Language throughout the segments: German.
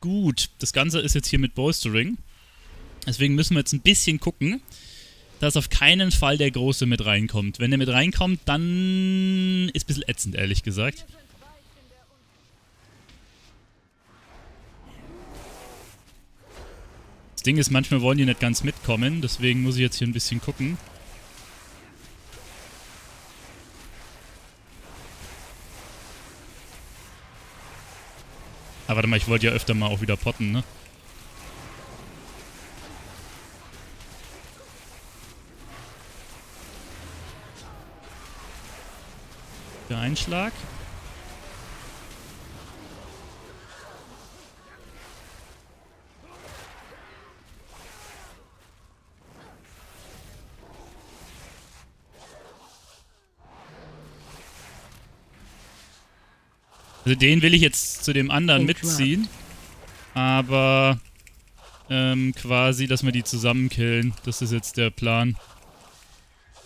Gut, das Ganze ist jetzt hier mit Bolstering. Deswegen müssen wir jetzt ein bisschen gucken, dass auf keinen Fall der Große mit reinkommt. Wenn der mit reinkommt, dann ist ein bisschen ätzend, ehrlich gesagt. Das Ding ist, manchmal wollen die nicht ganz mitkommen, deswegen muss ich jetzt hier ein bisschen gucken. Aber warte mal, ich wollte ja öfter mal auch wieder potten, ne? Der Einschlag. Also den will ich jetzt zu dem anderen mitziehen, aber quasi, dass wir die zusammenkillen. Das ist jetzt der Plan.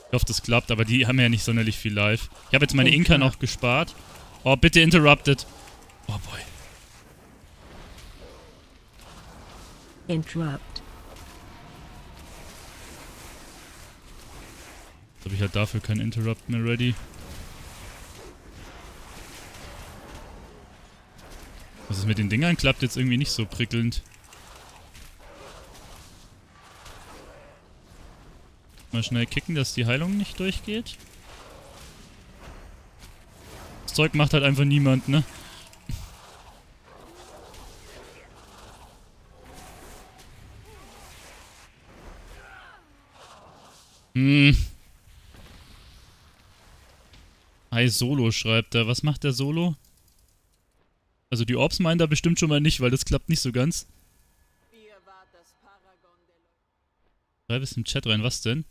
Ich hoffe, das klappt, aber die haben ja nicht sonderlich viel Life. Ich habe jetzt meine Inka noch gespart. Oh, bitte interrupted. Oh boy. Interrupt. Jetzt habe ich halt dafür keinen Interrupt mehr ready. Das mit den Dingern klappt jetzt irgendwie nicht so prickelnd. Mal schnell kicken, dass die Heilung nicht durchgeht. Das Zeug macht halt einfach niemand, ne? Hm. Hi Solo schreibt er. Was macht der Solo? Also die Orbs meinen da bestimmt schon mal nicht, weil das klappt nicht so ganz. Schreib es im Chat rein, was denn?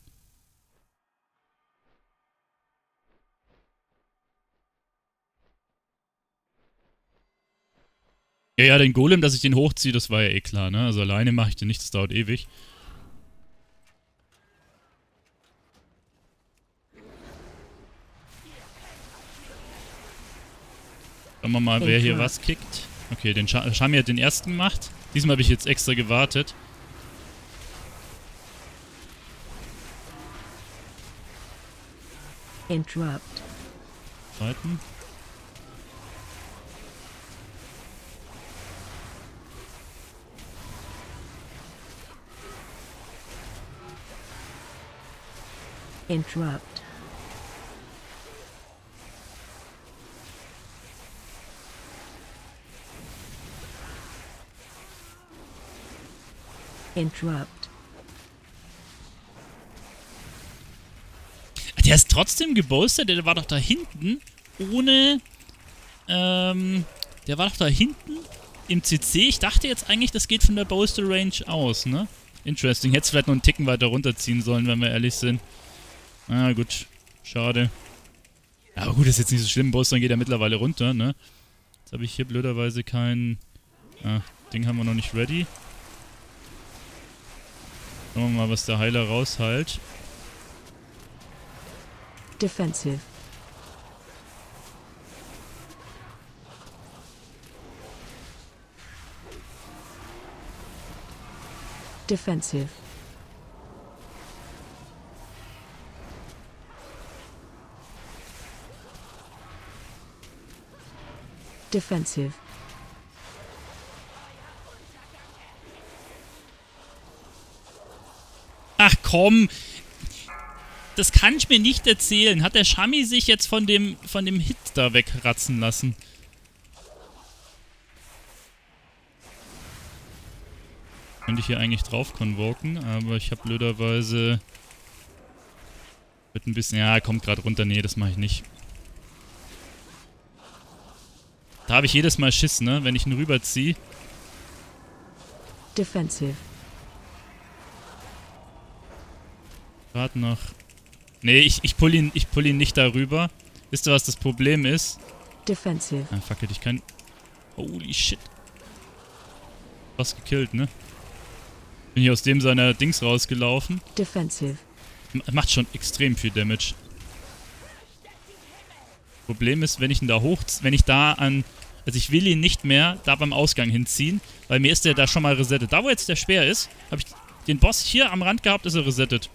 Ja, den Golem, dass ich den hochziehe, das war ja eh klar, ne? Also alleine mache ich den nicht, das dauert ewig. Schauen wir mal, wer hier was kickt. Okay, den Shami hat den ersten gemacht. Diesmal habe ich jetzt extra gewartet. Interrupt. Zweiten. Interrupt. Interrupt. Der ist trotzdem gebolstert, der war doch da hinten ohne, der war doch da hinten im CC. Ich dachte jetzt eigentlich, das geht von der Bolster Range aus, ne? Interesting. Hätte es vielleicht noch einen Ticken weiter runterziehen sollen, wenn wir ehrlich sind. Ah, gut. Schade. Aber gut, ist jetzt nicht so schlimm. Bolstern geht ja mittlerweile runter, ne? Jetzt habe ich hier blöderweise kein... Ah, Ding haben wir noch nicht ready. Schauen wir mal, was der Heiler raushält. Defensive. Defensive. Defensive. Ach komm, das kann ich mir nicht erzählen. Hat der Shami sich jetzt von dem Hit da wegratzen lassen? Könnte ich hier eigentlich drauf konvoken, aber ich habe blöderweise... Wird ein bisschen... Ja, kommt gerade runter. Nee, das mache ich nicht. Da habe ich jedes Mal Schiss, ne? Wenn ich ihn rüberziehe. Defensive. Gerade noch. Nee, ich pull ihn nicht darüber. Wisst ihr, was das Problem ist? Defensive. Ah, fuck it, ich kann... Holy shit. Was gekillt, ne? Bin hier aus dem seiner Dings rausgelaufen. Defensive. Macht schon extrem viel Damage. Problem ist, wenn ich ihn da hoch... Wenn ich da an Also ich will ihn nicht mehr da beim Ausgang hinziehen, weil mir ist der da schon mal resettet. Da, wo jetzt der Speer ist, habe ich den Boss hier am Rand gehabt, ist er resettet.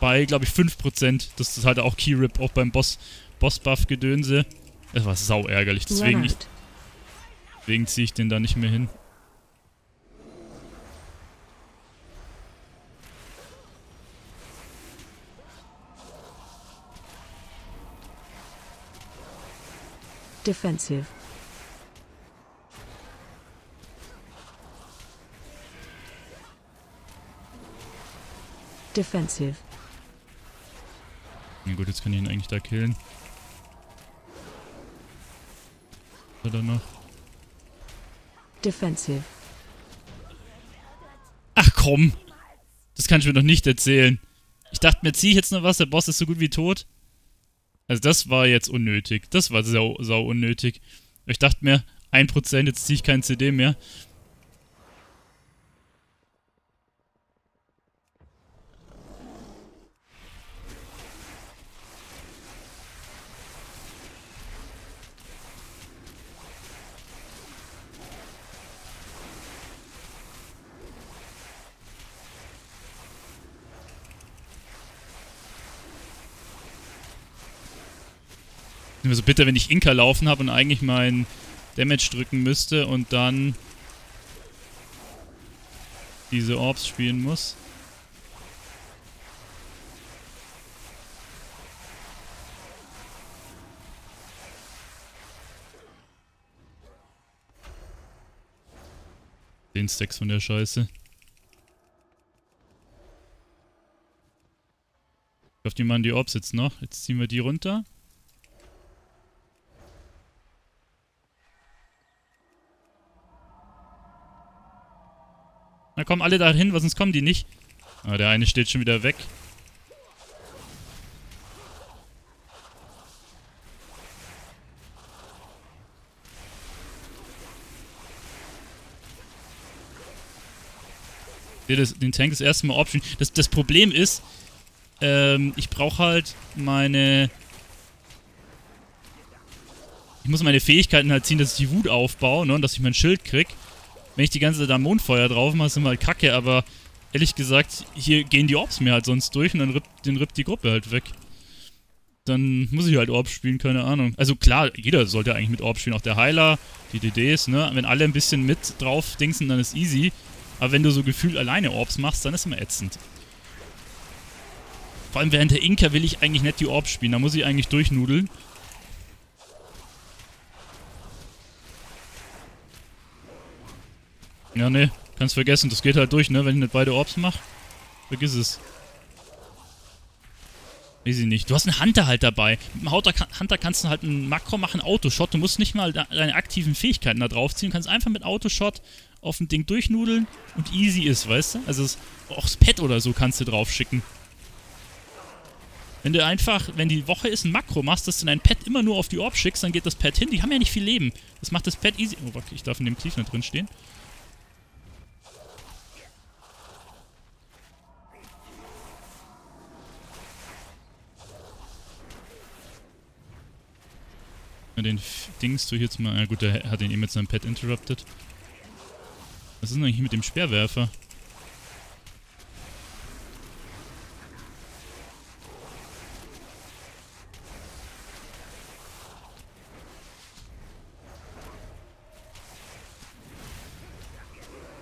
Bei, glaube ich, 5%. Das ist halt auch Keyrip, auch beim Boss-Buff-Gedönse. Das war sau ärgerlich, deswegen ziehe ich den da nicht mehr hin. Defensive. Defensive. Na gut, jetzt kann ich ihn eigentlich da killen. Was hat er noch? Defensive. Ach komm! Das kann ich mir doch nicht erzählen. Ich dachte mir, ziehe ich jetzt noch was, der Boss ist so gut wie tot. Also das war jetzt unnötig. Das war sau unnötig. Ich dachte mir, 1%, jetzt ziehe ich keinen CD mehr. Mir so bitter, wenn ich Inka laufen habe und eigentlich meinen Damage drücken müsste und dann diese Orbs spielen muss. Den Stacks von der Scheiße. Ich hoffe, die machen die Orbs jetzt noch. Jetzt ziehen wir die runter. Na komm, alle da hin, weil sonst kommen die nicht. Ah, der eine steht schon wieder weg. Den Tank das erste Mal Option. Das Problem ist, ich brauche halt meine... Ich muss meine Fähigkeiten halt ziehen, dass ich die Wut aufbaue, ne, und dass ich mein Schild krieg. Wenn ich die ganze Zeit da Mondfeuer drauf mache, ist immer halt kacke, aber ehrlich gesagt, hier gehen die Orbs mir halt sonst durch und dann rippt die Gruppe halt weg. Dann muss ich halt Orbs spielen, keine Ahnung. Also klar, jeder sollte eigentlich mit Orbs spielen, auch der Heiler, die DDs, ne? Wenn alle ein bisschen mit drauf dingsen, dann ist easy. Aber wenn du so gefühlt alleine Orbs machst, dann ist immer ätzend. Vor allem während der Inka will ich eigentlich nicht die Orbs spielen, da muss ich eigentlich durchnudeln. Ja, ne, kannst vergessen, das geht halt durch, ne, wenn ich nicht beide Orbs mache. Vergiss es. Weiß ich nicht. Du hast einen Hunter halt dabei. Mit dem Hunter kannst du halt einen Makro machen, Autoshot. Du musst nicht mal deine aktiven Fähigkeiten da draufziehen. Du kannst einfach mit Autoshot auf ein Ding durchnudeln und easy ist, weißt du? Also auch das Pad oder so kannst du drauf schicken. Wenn du einfach, wenn die Woche ist, ein Makro machst, dass du dein Pad immer nur auf die Orb schickst, dann geht das Pad hin. Die haben ja nicht viel Leben. Das macht das Pad easy. Oh, warte, ich darf in dem Tief nicht drin stehen. Den Dings tue ich jetzt mal. Na gut, der hat ihn eben mit seinem Pad interrupted. Was ist denn eigentlich mit dem Speerwerfer?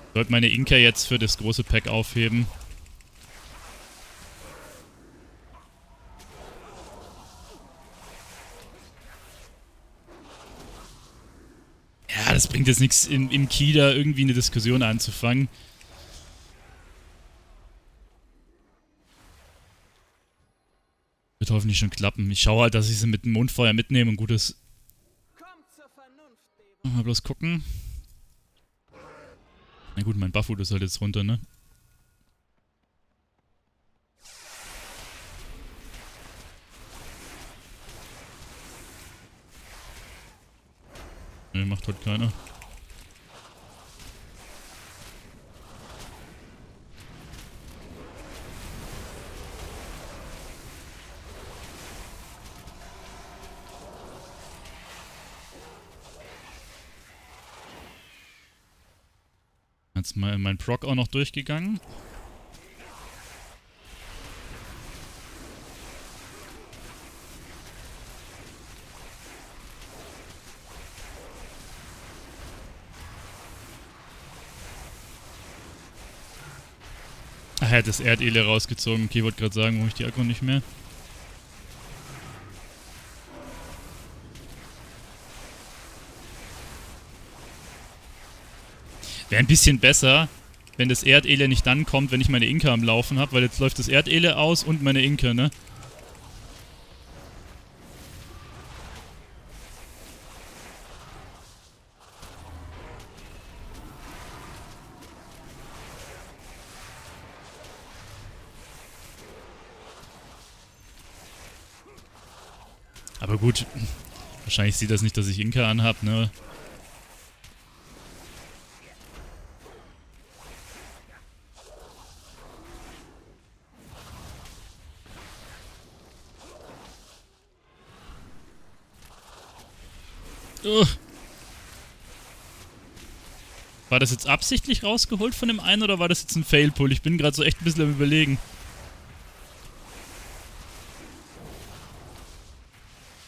Ich sollte meine Inka jetzt für das große Pack aufheben. Das bringt jetzt nichts, im Kida irgendwie eine Diskussion anzufangen. Wird hoffentlich schon klappen. Ich schaue halt, dass ich sie mit dem Mondfeuer mitnehme und gutes. Mal bloß gucken. Na gut, mein Buffwood ist halt jetzt runter, ne? Ne, macht halt keiner. jetzt mal mein Proc auch noch durchgegangen. Ach, er hat das Erdele rausgezogen. Okay, wollte gerade sagen, brauche ich die Akku nicht mehr. Wäre ein bisschen besser, wenn das Erdele nicht dann kommt, wenn ich meine Inka am Laufen habe, weil jetzt läuft das Erdele aus und meine Inka, ne? Aber gut, wahrscheinlich sieht das nicht, dass ich Inka anhab, ne? War das jetzt absichtlich rausgeholt von dem einen oder war das jetzt ein Fail-Pull? Ich bin gerade so echt ein bisschen am Überlegen.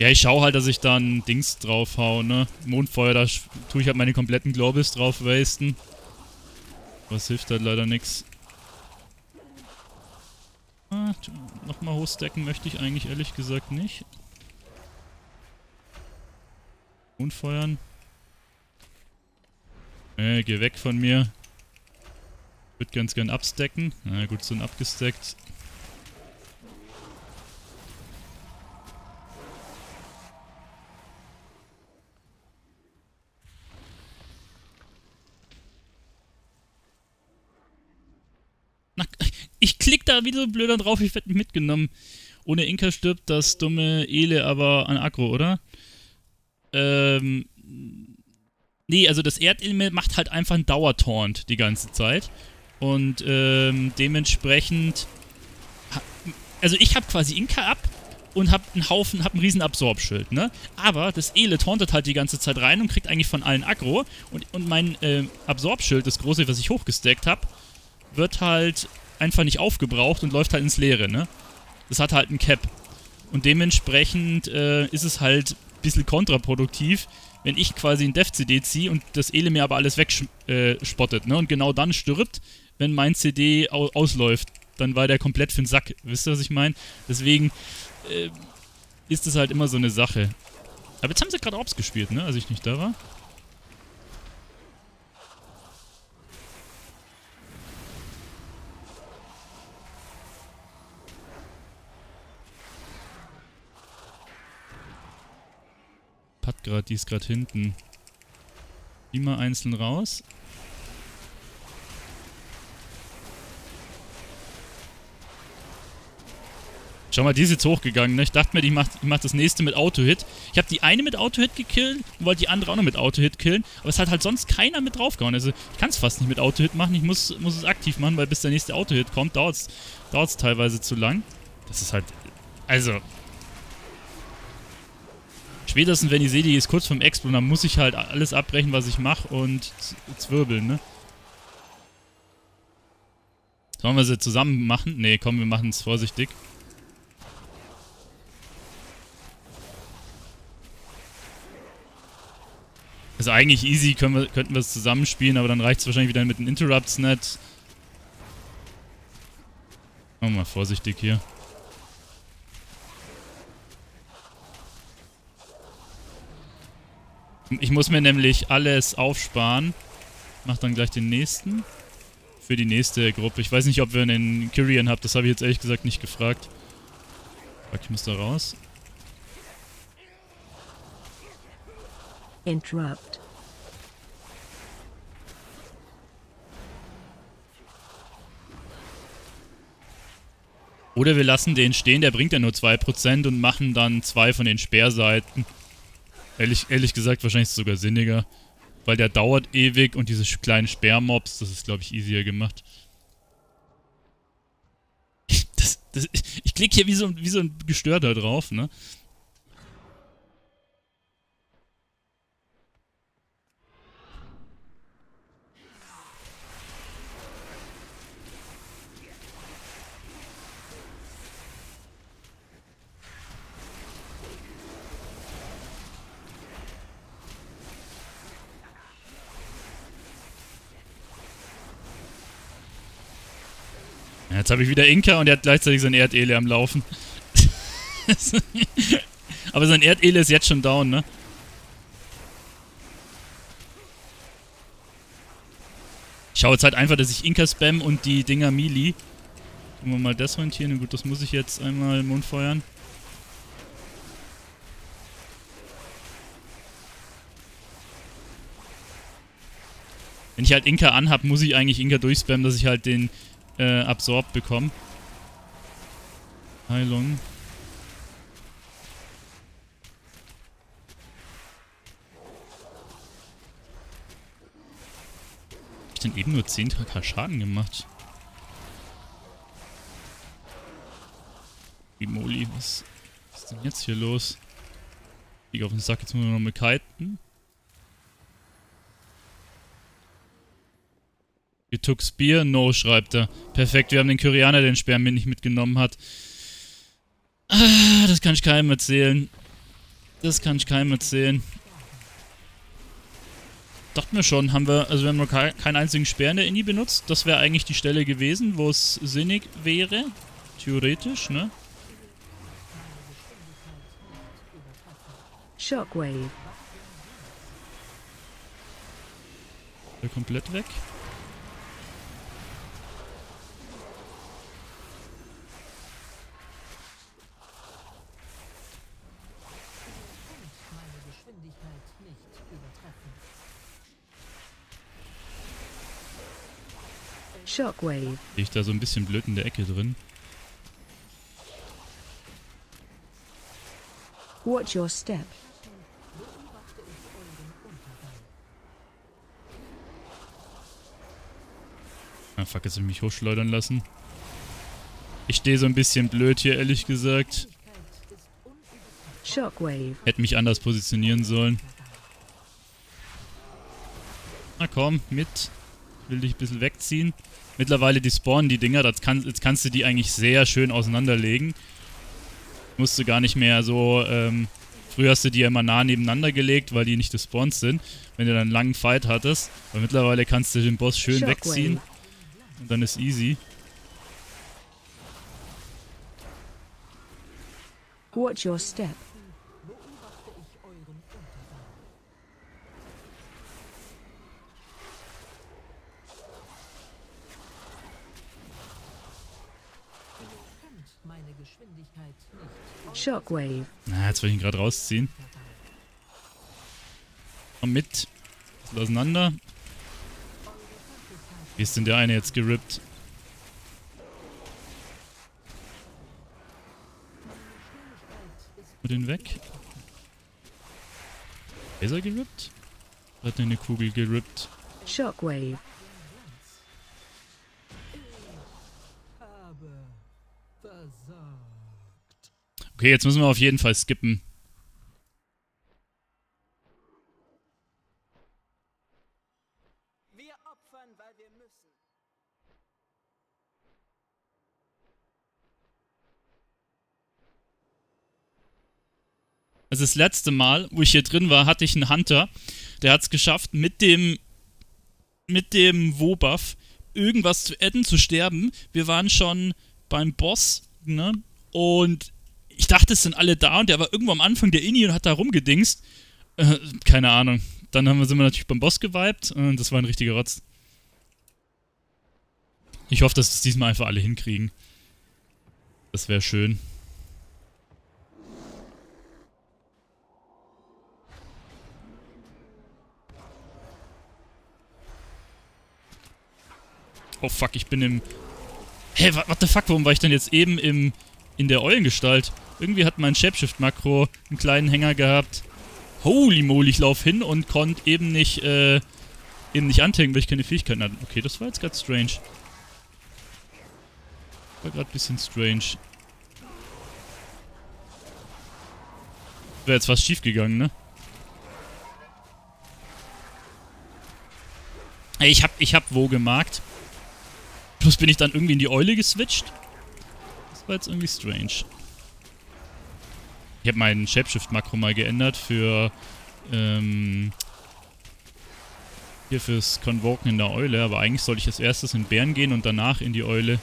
Ja, ich schaue halt, dass ich da ein Dings drauf hau, ne? Mondfeuer, da tue ich halt meine kompletten Globis drauf wasten. Was hilft halt leider nichts. Ah, nochmal hochstacken möchte ich eigentlich ehrlich gesagt nicht. Mondfeuern. Geh weg von mir. Ich würde ganz gern abstacken. Na gut, sind abgestackt. Na, ich klick da wieder so blöd drauf, ich werde mitgenommen. Ohne Inka stirbt das dumme Ele aber an Aggro, oder? Nee, also das Erdelement macht halt einfach einen Dauertaunt die ganze Zeit. Und dementsprechend... Also ich habe quasi Inka ab und hab einen riesen Absorbschild, ne? Aber das Ele tauntet halt die ganze Zeit rein und kriegt eigentlich von allen Aggro. Und mein Absorbschild, das große, was ich hochgestackt habe, wird halt einfach nicht aufgebraucht und läuft halt ins Leere, ne? Das hat halt einen Cap. Und dementsprechend ist es halt ein bisschen kontraproduktiv, wenn ich quasi ein Dev-CD ziehe und das Ele mir aber alles wegspottet, ne? Und genau dann stirbt, wenn mein CD ausläuft. Dann war der komplett für den Sack. Wisst ihr, was ich meine? Deswegen ist es halt immer so eine Sache. Aber jetzt haben sie gerade Orbs gespielt, ne? Als ich nicht da war. Hat gerade, die ist gerade hinten. Immer einzeln raus. Schau mal, die ist jetzt hochgegangen, ne? Ich dachte mir, die macht das nächste mit Auto-Hit. Ich habe die eine mit Auto-Hit gekillt und wollte die andere auch noch mit Auto-Hit killen. Aber es hat halt sonst keiner mit draufgehauen. Also ich kann es fast nicht mit Auto-Hit machen. Ich muss es aktiv machen, weil bis der nächste Auto-Hit kommt, dauert es teilweise zu lang. Das ist halt... Also... Spätestens, wenn ich sehe, die ist kurz vorm Explosion, dann muss ich halt alles abbrechen, was ich mache und zwirbeln, ne? Sollen wir sie zusammen machen? Ne, komm, wir machen es vorsichtig. Also eigentlich easy, könnten wir es zusammenspielen, aber dann reicht es wahrscheinlich wieder mit den Interrupts nicht. Machen wir mal vorsichtig hier. Ich muss mir nämlich alles aufsparen. Mach dann gleich den nächsten. Für die nächste Gruppe. Ich weiß nicht, ob wir einen Kyrian haben. Das habe ich jetzt ehrlich gesagt nicht gefragt. Ich muss da raus. Interrupt. Oder wir lassen den stehen. Der bringt ja nur 2% und machen dann 2 von den Speerseiten. Ehrlich gesagt, wahrscheinlich ist es sogar sinniger. Weil der dauert ewig und diese kleinen Sperrmobs, das ist, glaube ich, easier gemacht. Ich klicke hier wie so ein Gestörter drauf, ne? Ja, jetzt habe ich wieder Inka und er hat gleichzeitig sein Erdele am Laufen. Aber sein Erdele ist jetzt schon down, ne? Ich schaue jetzt halt einfach, dass ich Inka spam und die Dinger Melee. Können wir mal das orientieren? Gut, das muss ich jetzt einmal im Mund feuern. Wenn ich halt Inka anhab, muss ich eigentlich Inka durchspammen, dass ich halt den Absorb bekomme. Heilung. Hab ich denn eben nur 10k Schaden gemacht? Wie Moli, was ist denn jetzt hier los? Ich liege auf den Sack, jetzt müssen wir noch mal kiten. You took Spear? No, schreibt er. Perfekt, wir haben den Koreaner, den Speer mit nicht mitgenommen hat. Ah, das kann ich keinem erzählen. Das kann ich keinem erzählen. Dachten wir schon, haben wir, also wir haben noch keinen einzigen Speer in der Indie benutzt. Das wäre eigentlich die Stelle gewesen, wo es sinnig wäre. Theoretisch, ne? Shockwave. Der komplett weg. Shockwave. Ich da so ein bisschen blöd in der Ecke drin. Watch your step. Ah fuck, jetzt hab ich mich hochschleudern lassen. Ich stehe so ein bisschen blöd hier, ehrlich gesagt. Shockwave. Hätte mich anders positionieren sollen. Na komm, mit. Will dich ein bisschen wegziehen. Mittlerweile die spawnen die Dinger, jetzt kannst du die eigentlich sehr schön auseinanderlegen. Musst du gar nicht mehr so, früher hast du die ja immer nah nebeneinander gelegt, weil die nicht gespawnt sind, wenn du dann einen langen Fight hattest. Aber mittlerweile kannst du den Boss schön wegziehen und dann ist easy. Watch your step. Shockwave. Na, jetzt will ich ihn gerade rausziehen. Komm mit. Auseinander. Wie ist denn der eine jetzt gerippt? Und den weg. Ist er gerippt? Hat er eine Kugel gerippt? Shockwave. Okay, jetzt müssen wir auf jeden Fall skippen. Wir opfern, weil wir müssen. Also das letzte Mal, wo ich hier drin war, hatte ich einen Hunter, der hat es geschafft, mit dem Wobuff irgendwas zu adden, zu sterben. Wir waren schon beim Boss, ne? Und ich dachte, es sind alle da und der war irgendwo am Anfang der Indie und hat da rumgedingst. Keine Ahnung. Dann sind wir natürlich beim Boss gewiped und das war ein richtiger Rotz. Ich hoffe, dass es diesmal einfach alle hinkriegen. Das wäre schön. Oh fuck, ich bin im... Hä, what the fuck, warum war ich denn jetzt eben in der Eulengestalt? Irgendwie hat mein Shapeshift-Makro einen kleinen Hänger gehabt. Holy moly, ich lauf hin und konnte eben nicht antanken, weil ich keine Fähigkeiten hatte. Okay, das war jetzt gerade strange. War gerade ein bisschen strange. Wäre jetzt fast schief gegangen, ne? Ey, ich hab wo gemarkt. Plus bin ich dann irgendwie in die Eule geswitcht. War jetzt irgendwie strange. Ich habe meinen Shapeshift-Makro mal geändert für hier fürs Convoken in der Eule, aber eigentlich sollte ich als erstes in Bären gehen und danach in die Eule.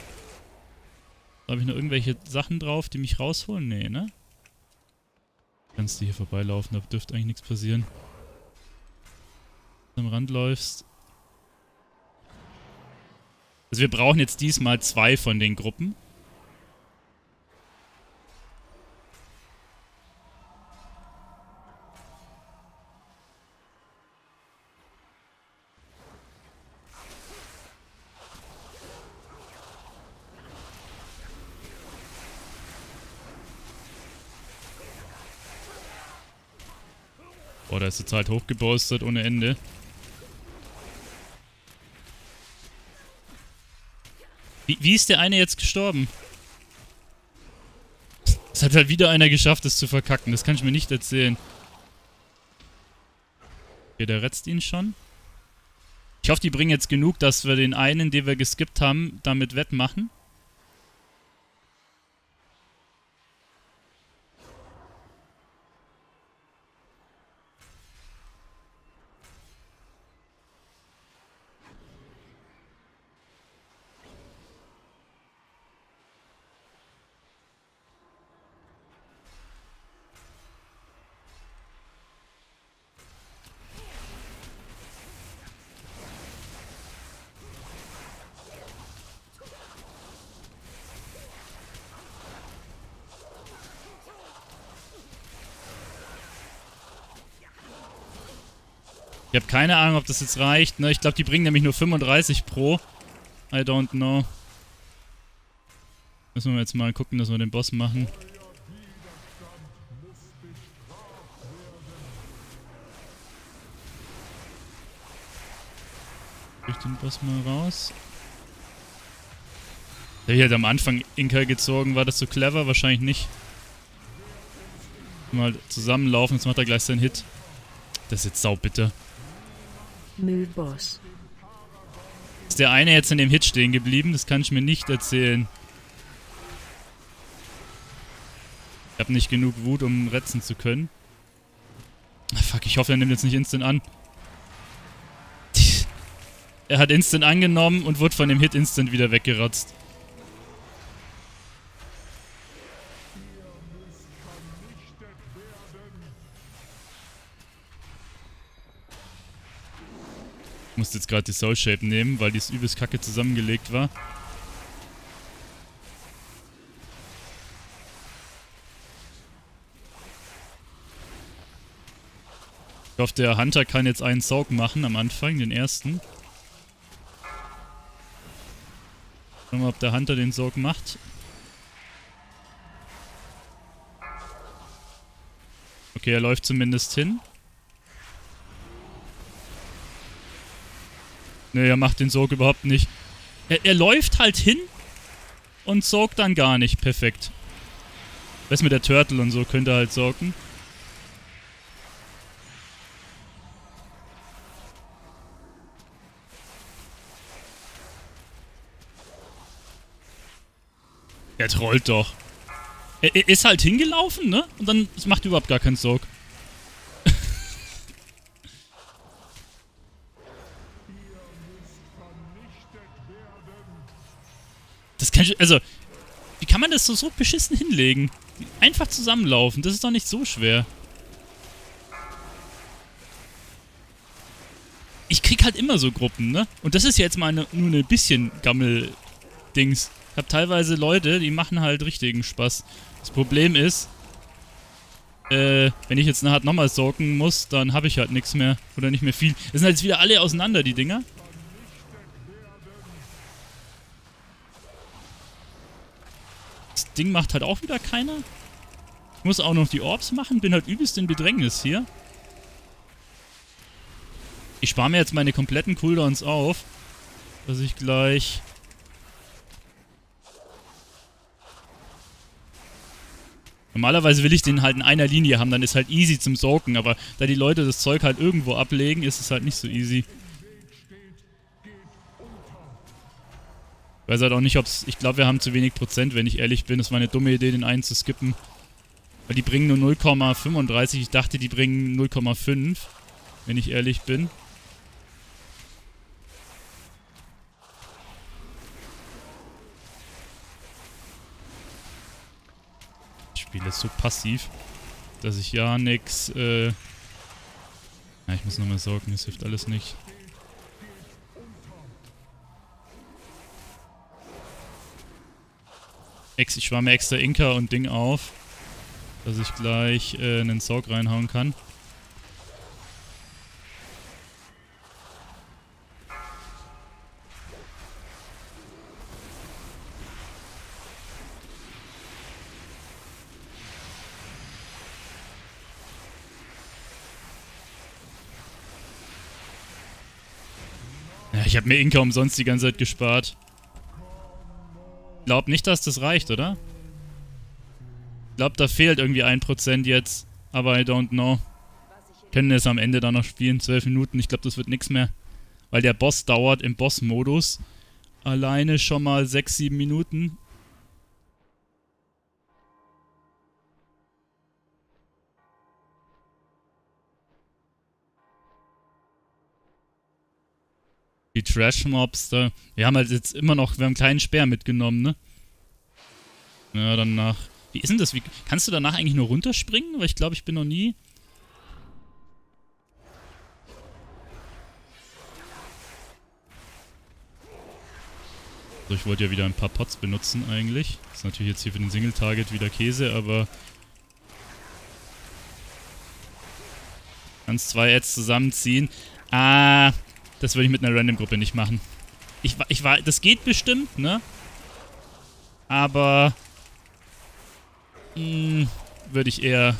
Habe ich noch irgendwelche Sachen drauf, die mich rausholen? Nee, ne? Kannst du hier vorbeilaufen, da dürfte eigentlich nichts passieren. Wenn du am Rand läufst. Also wir brauchen jetzt diesmal 2 von den Gruppen. Boah, da ist jetzt halt hochgeboostet ohne Ende. Wie ist der eine jetzt gestorben? Es hat halt wieder einer geschafft, es zu verkacken. Das kann ich mir nicht erzählen. Okay, der retzt ihn schon. Ich hoffe, die bringen jetzt genug, dass wir den einen, den wir geskippt haben, damit wettmachen. Ich habe keine Ahnung, ob das jetzt reicht. Ne? Ich glaube, die bringen nämlich nur 35 pro. I don't know. Müssen wir jetzt mal gucken, dass wir den Boss machen. Ich den Boss mal raus. Der hier halt am Anfang Inka gezogen. War das so clever? Wahrscheinlich nicht. Mal zusammenlaufen, jetzt macht er gleich seinen Hit. Das ist jetzt saubitter. Müllboss. Ist der eine jetzt in dem Hit stehen geblieben? Das kann ich mir nicht erzählen. Ich habe nicht genug Wut, um retzen zu können. Ach, fuck, ich hoffe, er nimmt jetzt nicht instant an. Er hat instant angenommen und wurde von dem Hit instant wieder weggerotzt. Ich musste jetzt gerade die Soul Shape nehmen, weil die ist übelst kacke zusammengelegt war. Ich hoffe, der Hunter kann jetzt einen Saug machen am Anfang, den ersten. Schauen wir mal, ob der Hunter den Saug macht. Okay, er läuft zumindest hin. Ne, er macht den Sog überhaupt nicht. Er läuft halt hin und sogt dann gar nicht. Perfekt. Was mit der Turtle und so könnte er halt sorgen. Er trollt doch. Er ist halt hingelaufen, ne? Und dann macht überhaupt gar keinen Sog. Also, wie kann man das so beschissen hinlegen? Einfach zusammenlaufen, das ist doch nicht so schwer. Ich krieg halt immer so Gruppen, ne? Und das ist ja jetzt mal nur ein bisschen Gammel-Dings. Ich hab teilweise Leute, die machen halt richtigen Spaß. Das Problem ist, wenn ich jetzt nachher nochmal sorgen muss, dann habe ich halt nichts mehr. Oder nicht mehr viel. Es sind halt jetzt wieder alle auseinander, die Dinger. Ding macht halt auch wieder keiner. Ich muss auch noch die Orbs machen, bin halt übelst in Bedrängnis hier. Ich spare mir jetzt meine kompletten Cooldowns auf, dass ich gleich... Normalerweise will ich den halt in einer Linie haben, dann ist halt easy zum Soaken, aber da die Leute das Zeug halt irgendwo ablegen, ist es halt nicht so easy. Ich weiß halt auch nicht, ob's... Ich glaube, wir haben zu wenig Prozent, wenn ich ehrlich bin. Das war eine dumme Idee, den einen zu skippen. Weil die bringen nur 0,35. Ich dachte, die bringen 0,5. Wenn ich ehrlich bin. spiele so passiv, dass ich ja nix, ich muss nochmal sorgen, das hilft alles nicht. Ich schwamme extra Inka und Ding auf, dass ich gleich einen Sorg reinhauen kann. Ich habe mir Inka umsonst die ganze Zeit gespart. Ich glaube nicht, dass das reicht, oder? Ich glaube, da fehlt irgendwie 1% jetzt. Aber I don't know. Können wir es am Ende dann noch spielen? 12 Minuten. Ich glaube, das wird nichts mehr. Weil der Boss dauert im Boss-Modus alleine schon mal 6, 7 Minuten. Die Trash-Mobs da. Wir haben halt jetzt immer noch, wir haben einen kleinen Speer mitgenommen, ne? Ja, danach. Wie ist denn das? Wie, kannst du danach eigentlich nur runterspringen? Weil ich glaube, ich bin noch nie. So, ich wollte ja wieder ein paar Pots benutzen eigentlich. Das ist natürlich jetzt hier für den Single-Target wieder Käse, aber... Kannst zwei Ads zusammenziehen. Ah... Das würde ich mit einer Random-Gruppe nicht machen. Das geht bestimmt, ne? Aber... Würde ich eher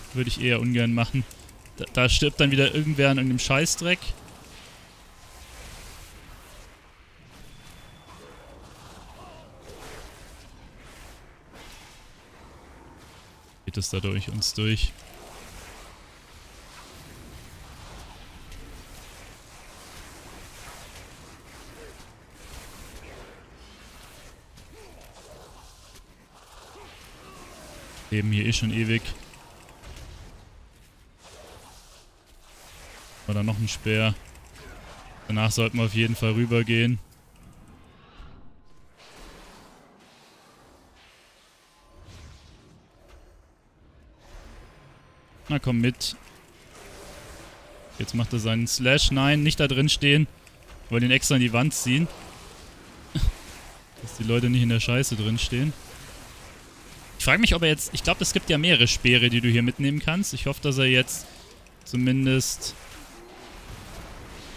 ungern machen. Da stirbt dann wieder irgendwer an irgendeinem Scheißdreck. Geht es da durch uns durch? Leben hier eh schon ewig. Oder noch ein Speer. Danach sollten wir auf jeden Fall rübergehen. Na komm mit. Jetzt macht er seinen Slash. Nein, nicht da drin stehen. Wir wollen ihn extra an die Wand ziehen. Dass die Leute nicht in der Scheiße drin stehen. Ich frage mich, ob er jetzt... Ich glaube, es gibt ja mehrere Speere, die du hier mitnehmen kannst. Ich hoffe, dass er jetzt zumindest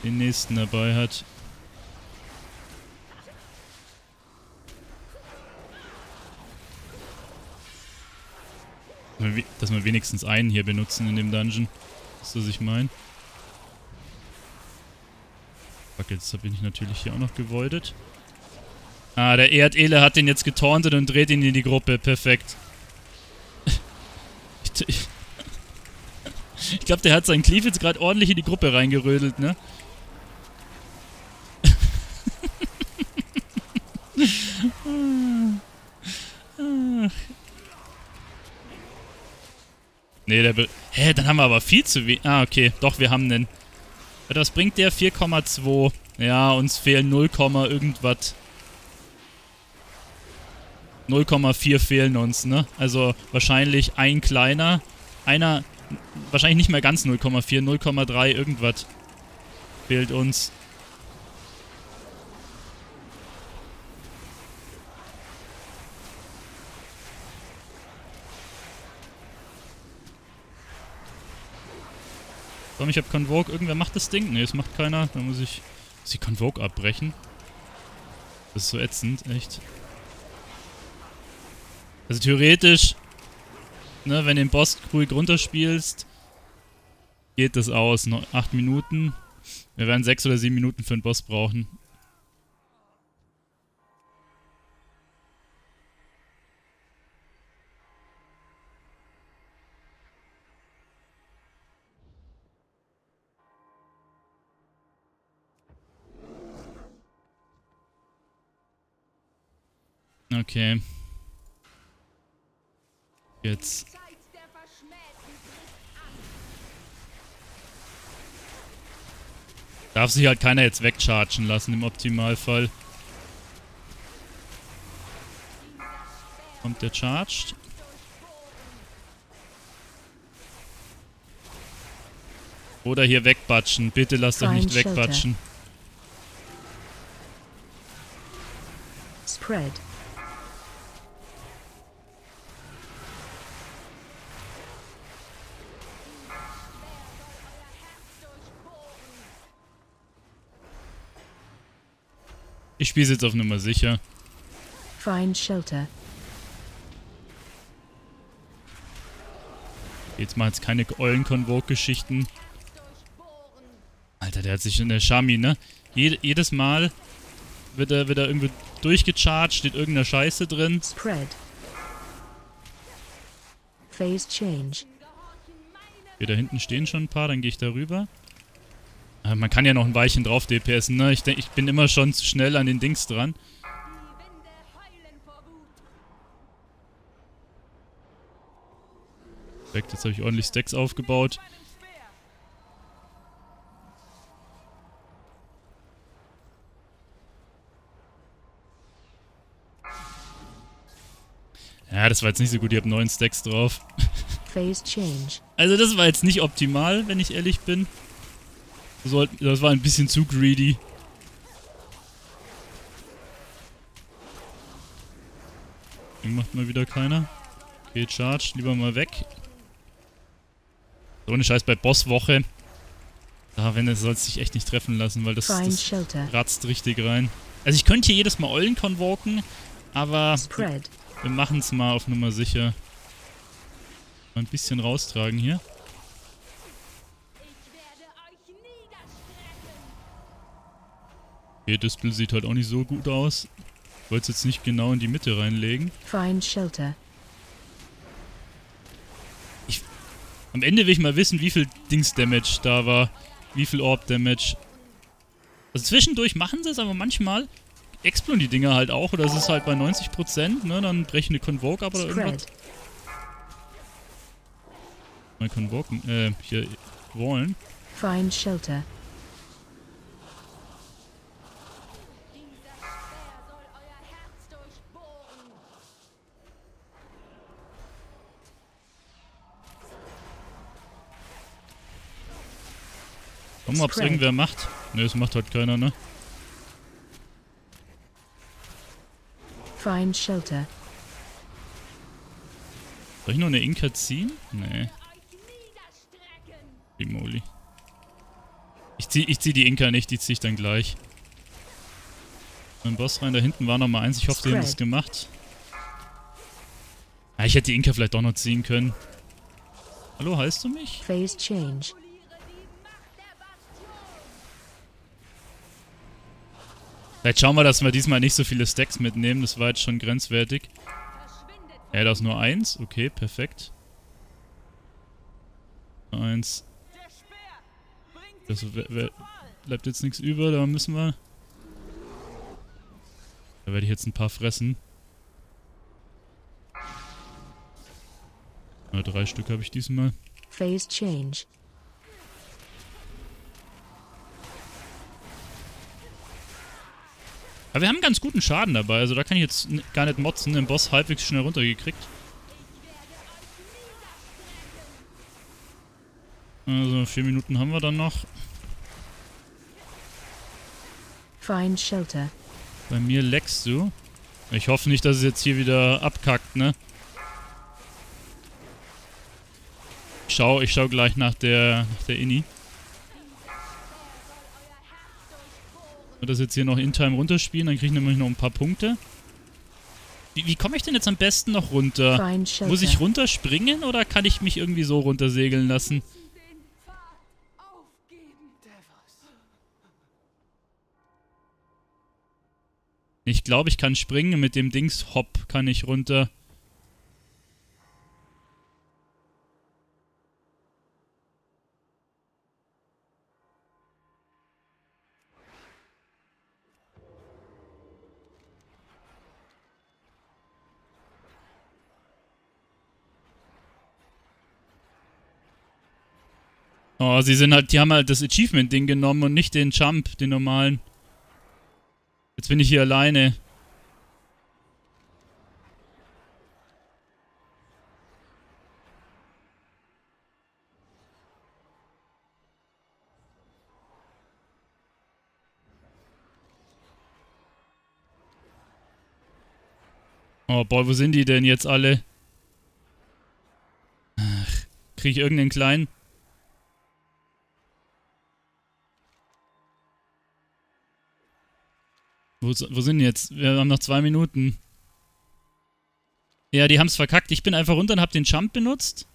den nächsten dabei hat. Dass wir wenigstens einen hier benutzen in dem Dungeon. Weißt du, was ich meine? Fuck, jetzt bin ich natürlich hier auch noch gewoidet. Ah, der Erdele hat den jetzt getorntet und dreht ihn in die Gruppe. Perfekt. Ich glaube, der hat seinen Cleave jetzt gerade ordentlich in die Gruppe reingerödelt, ne? Nee, hä, dann haben wir aber viel zu wenig. Ah, okay. Doch, wir haben den. Was bringt der? 4,2. Ja, uns fehlen 0, irgendwas. 0,4 fehlen uns, ne? Also wahrscheinlich ein kleiner, einer, wahrscheinlich nicht mehr ganz 0,4, 0,3 irgendwas fehlt uns. Komm, ich hab Convoke, irgendwer macht das Ding? Ne, das macht keiner, dann muss ich Convoke abbrechen. Das ist so ätzend, echt. Also theoretisch, ne, wenn du den Boss ruhig runterspielst, geht das aus. 8 Minuten. Wir werden 6 oder 7 Minuten für den Boss brauchen. Okay. Jetzt. Darf sich halt keiner jetzt wegchargen lassen im Optimalfall. Kommt der charged? Oder hier wegbatschen. Bitte lasst euch nicht wegbatschen. Spread. Ich spiele es jetzt auf Nummer sicher. Find Shelter. Jetzt mal jetzt keine Eulen-Konvok-Geschichten. Alter, der hat sich in der Shami, ne? Jedes Mal wird er irgendwie durchgecharged, steht irgendeine Scheiße drin. Spread. Phase change. Hier da hinten stehen schon ein paar, dann gehe ich da rüber. Man kann ja noch ein Weilchen drauf DPSen, ne? Ich denke, ich bin immer schon zu schnell an den Dings dran. Perfekt, jetzt habe ich ordentlich Stacks aufgebaut. Ja, das war jetzt nicht so gut, ich habe 9 Stacks drauf. Also das war jetzt nicht optimal, wenn ich ehrlich bin. Das war ein bisschen zu greedy. Den macht mal wieder keiner. Okay, Charge, lieber mal weg. So eine Scheiß bei Bosswoche. Da, wenn, das soll es sich echt nicht treffen lassen, weil das ratzt richtig rein. Also ich könnte hier jedes Mal Eulen convoken, aber wir machen es mal auf Nummer sicher. Mal ein bisschen raustragen hier. Okay, Dispel sieht halt auch nicht so gut aus. Ich wollte es jetzt nicht genau in die Mitte reinlegen. Find Shelter. Am Ende will ich mal wissen, wie viel Dings-Damage da war. Wie viel Orb-Damage. Also zwischendurch machen sie es, aber manchmal explodieren die Dinger halt auch. Oder es ist halt bei 90%, ne? Dann brechen eine Convoke ab oder irgendwas. Mal Convoken, hier wollen. Find Shelter. Gucken, ob es irgendwer macht. Ne, es macht halt keiner, ne? Find Shelter. Soll ich noch eine Inka ziehen? Nee. Die Moli. Ich zieh die Inka nicht, die zieh ich dann gleich. Mein Boss rein, da hinten war nochmal eins. Ich hoffe, die haben das gemacht. Ah, ich hätte die Inka vielleicht auch noch ziehen können. Hallo, heißt du mich? Phase change. Vielleicht schauen wir, dass wir diesmal nicht so viele Stacks mitnehmen. Das war jetzt schon grenzwertig. Ja, da ist nur eins. Okay, perfekt. Eins. Also, bleibt jetzt nichts über. Da müssen wir... Da werde ich jetzt ein paar fressen. Na, 3 Stück habe ich diesmal. Phase change. Aber wir haben ganz guten Schaden dabei, also da kann ich jetzt gar nicht motzen, den Boss halbwegs schnell runtergekriegt. Also 4 Minuten haben wir dann noch. Find Shelter. Bei mir leckst du. Ich hoffe nicht, dass es jetzt hier wieder abkackt, ne? Ich schau gleich nach der Inni. Und das jetzt hier noch in Time runterspielen, dann kriege ich nämlich noch ein paar Punkte. Wie komme ich denn jetzt am besten noch runter? Muss ich runterspringen oder kann ich mich irgendwie so runtersegeln lassen? Ich glaube, ich kann springen. Mit dem Dings Hopp kann ich runter. Oh, die haben halt das Achievement-Ding genommen und nicht den Jump, den normalen. Jetzt bin ich hier alleine. Oh boy, wo sind die denn jetzt alle? Ach, krieg ich irgendeinen kleinen? Wo sind die jetzt? Wir haben noch 2 Minuten. Ja, die haben's verkackt. Ich bin einfach runter und hab den Jump benutzt.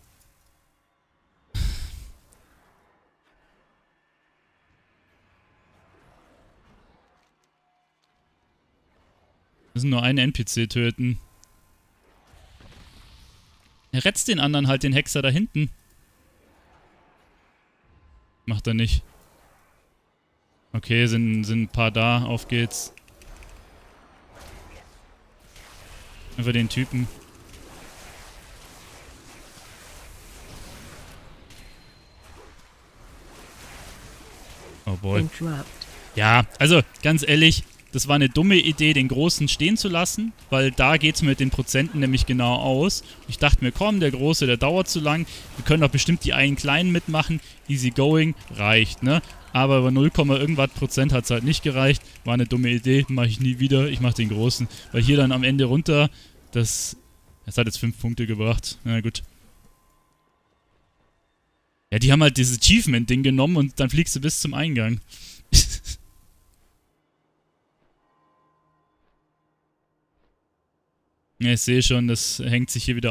Wir müssen nur einen NPC töten. Er retzt den anderen halt, den Hexer da hinten. Macht er nicht. Okay, sind ein paar da. Auf geht's. Einfach den Typen. Oh boy. Ja, also ganz ehrlich, das war eine dumme Idee, den Großen stehen zu lassen, weil da geht es mit den Prozenten nämlich genau aus. Ich dachte mir, komm, der Große, der dauert zu lang. Wir können doch bestimmt die einen Kleinen mitmachen. Easy going, reicht, ne? Aber über 0, irgendwas Prozent hat es halt nicht gereicht. War eine dumme Idee, mache ich nie wieder. Ich mache den Großen. Weil hier dann am Ende runter, das hat jetzt 5 Punkte gebracht. Na gut. Ja, die haben halt dieses Achievement-Ding genommen und dann fliegst du bis zum Eingang. Ja, ich sehe schon, das hängt sich hier wieder auf.